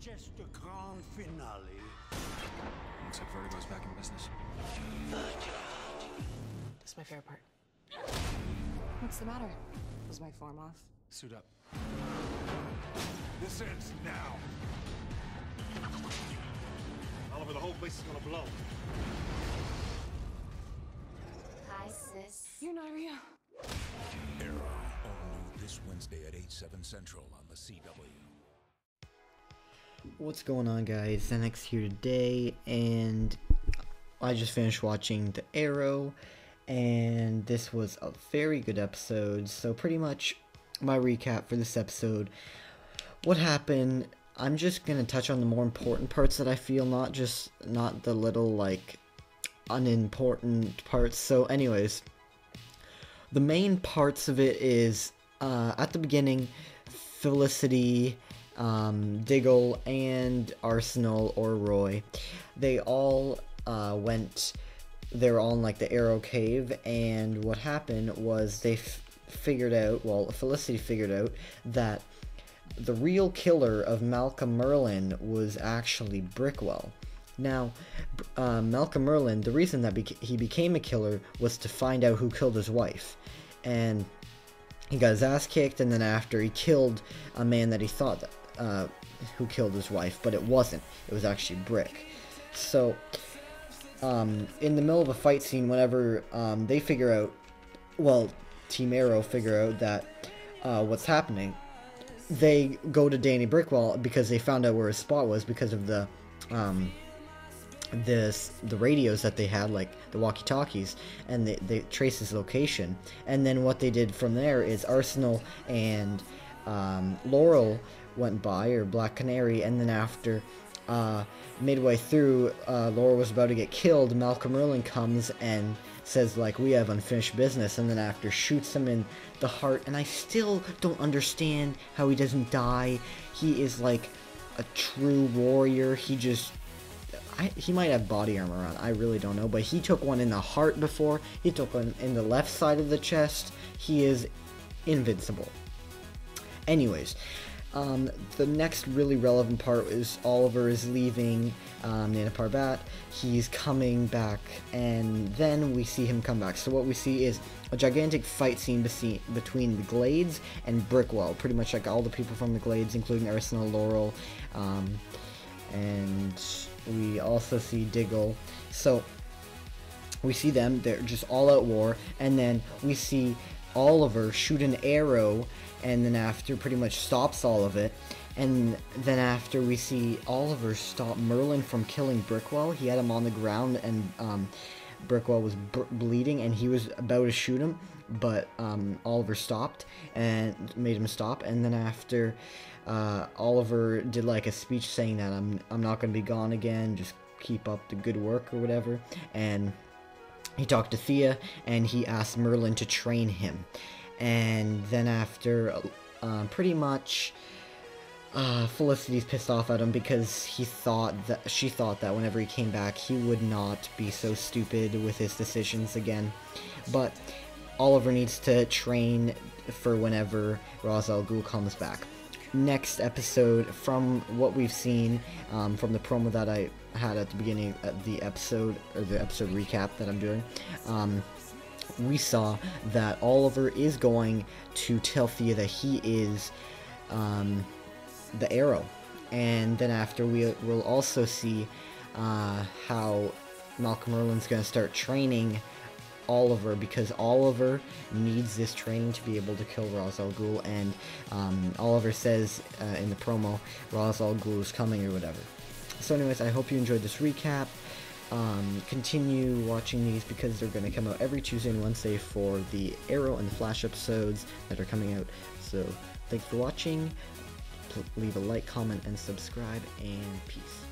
just a grand finale. Looks like Vertigo's back in business. That's my favorite part. What's the matter? Was my form off? Suit up. This ends now. Oliver, the whole place is gonna blow. Hi, sis. You're not real. Arrow, all new this Wednesday at 8/7 Central on the CW. What's going on, guys? Zenex here today, and I just finished watching the Arrow, and this was a very good episode. So pretty much my recap for this episode, what happened. I'm just gonna touch on the more important parts that I feel, not the little like unimportant parts. So anyways, the main parts of it is at the beginning, Felicity, Diggle, and Arsenal or Roy, they all they're all in like the Arrow cave, and what happened was they figured out, well, Felicity figured out that the real killer of Malcolm Merlyn was actually Brickwell. Now, Malcolm Merlyn, the reason that he became a killer was to find out who killed his wife, and he got his ass kicked, and then after he killed a man that he thought that, who killed his wife, but it wasn't. It was actually Brick. So, in the middle of a fight scene, whenever they figure out, well, Team Arrow figure out that what's happening, they go to Danny Brickwell because they found out where his spot was because of the radios that they had, like the walkie-talkies, and they traced his location. And then what they did from there is Arsenal and Laurel went by, or Black Canary, and then after midway through Laurel was about to get killed, Malcolm Merlyn comes and says, like, we have unfinished business, and then after shoots him in the heart. And I still don't understand how he doesn't die. He is like a true warrior. He just, he might have body armor on, I really don't know, but he took one in the heart before, he took one in the left side of the chest. He is invincible. Anyways, the next really relevant part is Oliver is leaving Nana Parbat. He's coming back, and then we see him come back. So what we see is a gigantic fight scene between the Glades and Brickwell, pretty much like all the people from the Glades, including Arsenal, Laurel, and we also see Diggle. So we see them, they're just all at war, and then we see Oliver shoot an arrow, and then after pretty much stops all of it. And then after we see Oliver stop Merlyn from killing Brickwell, he had him on the ground, and Brickwell was bleeding, and he was about to shoot him, but Oliver stopped and made him stop. And then after Oliver did like a speech saying that I'm not gonna be gone again, just keep up the good work or whatever, and he talked to Thea, and he asked Merlyn to train him. And then after pretty much Felicity's pissed off at him because she thought that whenever he came back he would not be so stupid with his decisions again. But Oliver needs to train for whenever Ra's al Ghul comes back. Next episode, from what we've seen, from the promo that I had at the beginning of the episode, or the episode recap that I'm doing, we saw that Oliver is going to tell Thea that he is the Arrow. And then after we will also see how Malcolm Merlyn's going to start training Oliver, because Oliver needs this training to be able to kill Ra's al Ghul. And Oliver says in the promo, Ra's al Ghul is coming or whatever. So anyways, I hope you enjoyed this recap. Continue watching these because they're going to come out every Tuesday and Wednesday for the Arrow and the Flash episodes that are coming out. So thanks for watching. Leave a like, comment, and subscribe, and peace.